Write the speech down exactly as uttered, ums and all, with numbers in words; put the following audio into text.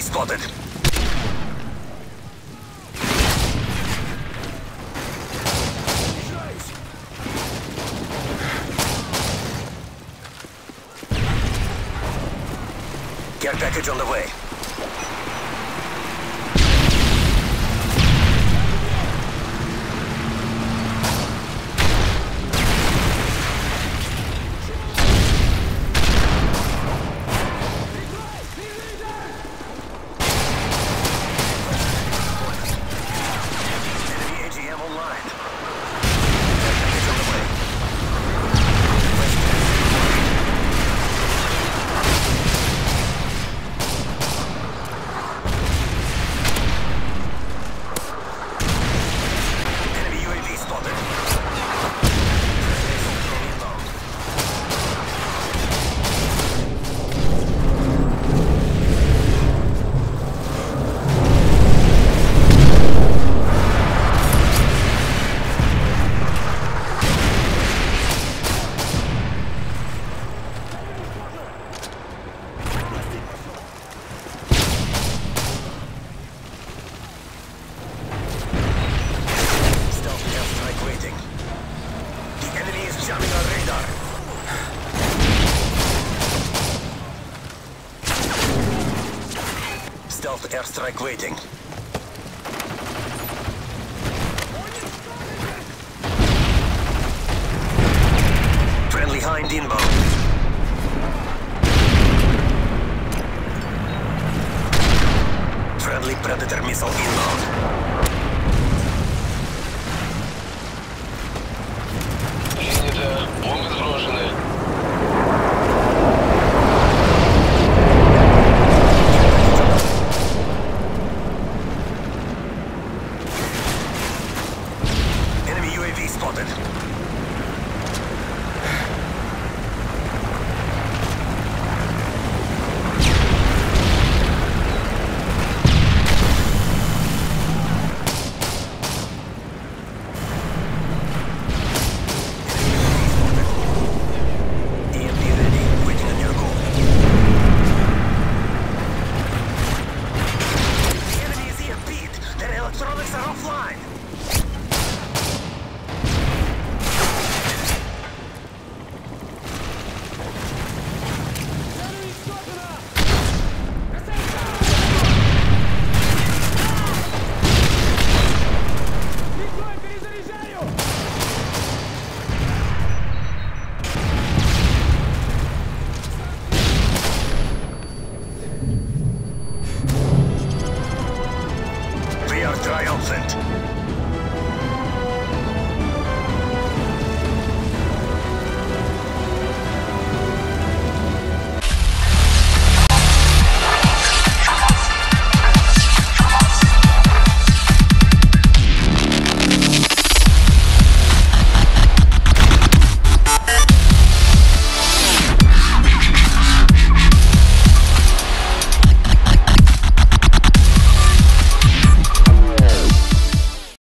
enemy spotted. Care package on the way. Stealth airstrike waiting. Friendly Hind inbound. Friendly Predator missile inbound. Spotted.